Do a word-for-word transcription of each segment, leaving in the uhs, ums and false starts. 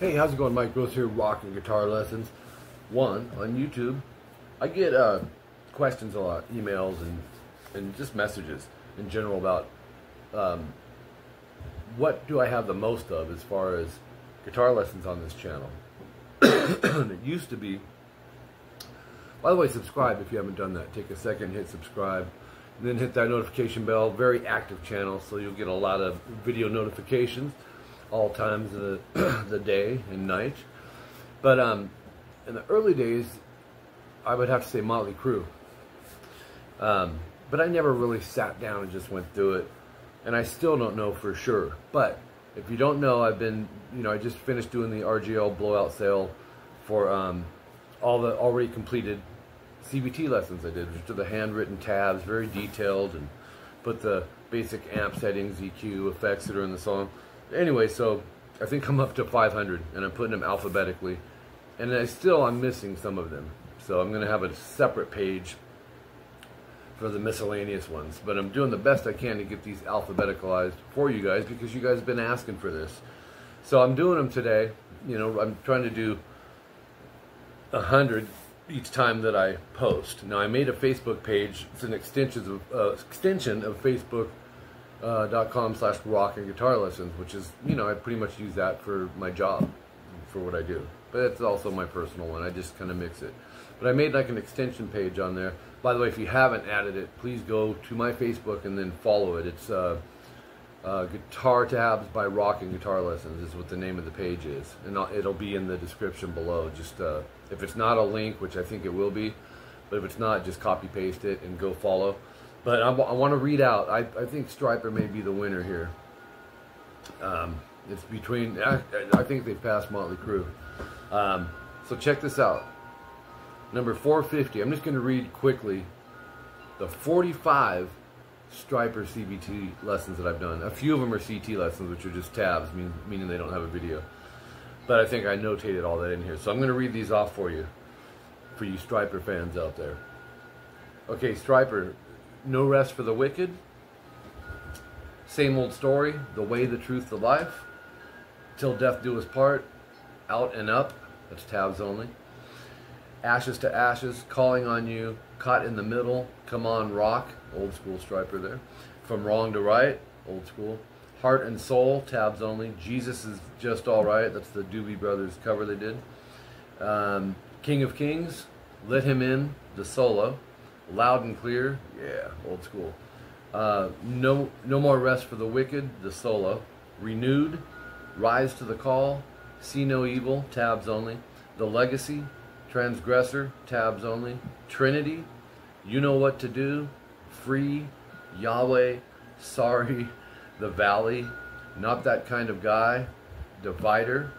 Hey, how's it going? Mike Gross here, Rock and Guitar Lessons one on YouTube. I get uh, questions a lot, emails and and just messages in general about um, what do I have the most of as far as guitar lessons on this channel. It used to be. By the way, subscribe if you haven't done that. Take a second, hit subscribe, and then hit that notification bell. Very active channel, so you'll get a lot of video notifications all times of the, the day and night. But um, in the early days, I would have to say Motley Crue. Um, but I never really sat down and just went through it, and I still don't know for sure. But if you don't know, I've been, you know, I just finished doing the R G L blowout sale for um, all the already completed C B T lessons I did, which are the handwritten tabs, very detailed, and put the basic amp settings, E Q, effects that are in the song. Anyway, so I think I'm up to five hundred, and I'm putting them alphabetically, and I still I'm missing some of them, so I'm going to have a separate page for the miscellaneous ones. But I'm doing the best I can to get these alphabeticalized for you guys, because you guys have been asking for this. So I'm doing them today. You know, I'm trying to do a hundred each time that I post. Now, I made a Facebook page. It's an extension of uh, extension of Facebook. Uh, dot com slash rock and guitar lessons, which is, you know, I pretty much use that for my job, for what I do. But it's also my personal one. I just kind of mix it. But I made like an extension page on there. By the way, if you haven't added it, please go to my Facebook and then follow it. It's uh, uh, Guitar Tabs by Rock and Guitar Lessons is what the name of the page is. And I'll, it'll be in the description below. Just uh, if it's not a link, which I think it will be, but if it's not, just copy paste it and go follow. But I, I want to read out. I, I think Stryper may be the winner here. Um, it's between, I, I think they passed Motley Crue. Um, so check this out. Number four fifty. I'm just going to read quickly the forty-five Stryper C B T lessons that I've done. A few of them are C T lessons, which are just tabs, mean, meaning they don't have a video. But I think I notated all that in here. So I'm going to read these off for you, for you Stryper fans out there. Okay, Stryper. No Rest for the Wicked, Same Old Story, The Way, the Truth, the Life, Till Death Do Us Part, Out and Up, that's tabs only, Ashes to Ashes, Calling on You, Caught in the Middle, Come on Rock, old school Stryper there, From Wrong to Right, old school, Heart and Soul, tabs only, Jesus Is Just Alright, that's the Doobie Brothers cover they did, um, King of Kings, Let Him In, the solo, Loud and Clear, yeah, old school. Uh, no, no More Rest for the Wicked, the solo. Renewed, Rise to the Call, See No Evil, tabs only. The Legacy, Transgressor, tabs only. Trinity, You Know What to Do, Free, Yahweh, Sorry, The Valley, Not That Kind of Guy, Divider,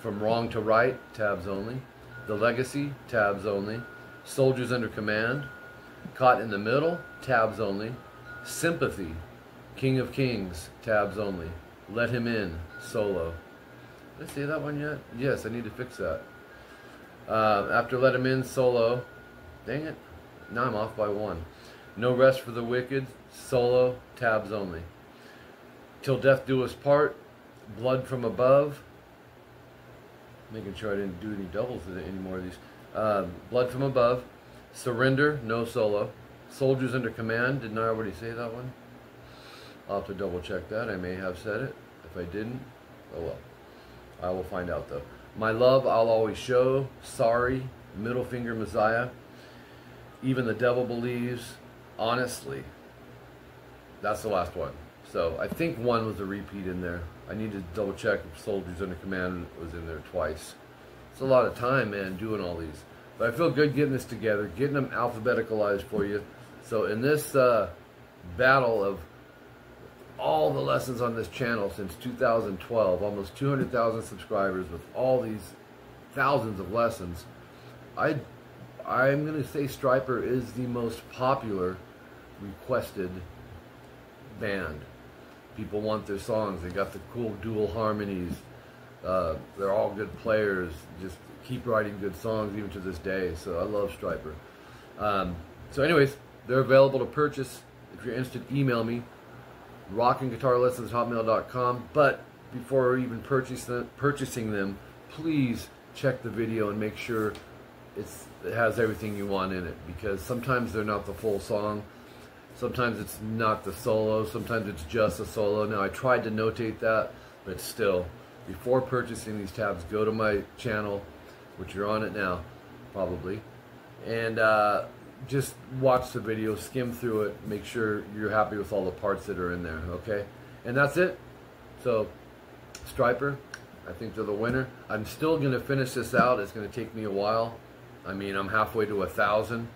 From Wrong to Right, tabs only. The Legacy, tabs only. Soldiers Under Command, Caught in the Middle, tabs only. Sympathy, King of Kings, tabs only. Let Him In, solo. Did I say that one yet? Yes, I need to fix that. Uh, after Let Him In, solo. Dang it. Now I'm off by one. No Rest for the Wicked, solo, tabs only. Till Death Do Us Part, Blood from Above. Making sure I didn't do any doubles with any more of these. Uh, Blood from Above. Surrender, no solo. Soldiers Under Command, didn't I already say that one? I'll have to double check that. I may have said it. If I didn't, oh well. I will find out though. My Love, I'll Always Show. Sorry, Middle Finger Messiah. Even the Devil Believes. Honestly. That's the last one. So I think one was a repeat in there. I need to double check if Soldiers Under Command was in there twice. It's a lot of time, man, doing all these. But I feel good getting this together, getting them alphabeticalized for you. So in this uh, battle of all the lessons on this channel since two thousand twelve, almost two hundred thousand subscribers with all these thousands of lessons, I, I'm going to say Stryper is the most popular requested band. People want their songs. They got the cool dual harmonies. Uh, they're all good players. Just keep writing good songs even to this day. So I love Stryper. Um, so anyways, they're available to purchase. If you're interested, email me, rock and guitar lessons at hotmail dot com. But before even purchase them, purchasing them, please check the video and make sure it's, it has everything you want in it, because sometimes they're not the full song. Sometimes it's not the solo. Sometimes it's just a solo. Now, I tried to notate that, but still, before purchasing these tabs, go to my channel, which you're on it now, probably, and uh, just watch the video, skim through it, make sure you're happy with all the parts that are in there, okay? And that's it. So, Stryper, I think they're the winner. I'm still going to finish this out. It's going to take me a while. I mean, I'm halfway to a thousand.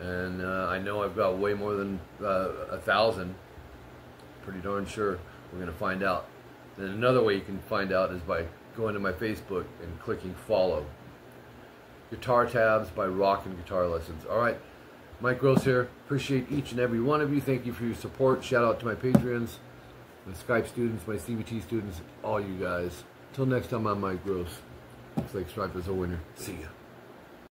And uh, I know I've got way more than uh, a thousand. Pretty darn sure. We're going to find out. And another way you can find out is by going to my Facebook and clicking follow. Guitar Tabs by Rock and Guitar Lessons. All right, Mike Gross here. Appreciate each and every one of you. Thank you for your support. Shout out to my Patreons, my Skype students, my C B T students, all you guys. Till next time, I'm Mike Gross. Looks like Stryper's a winner. See ya.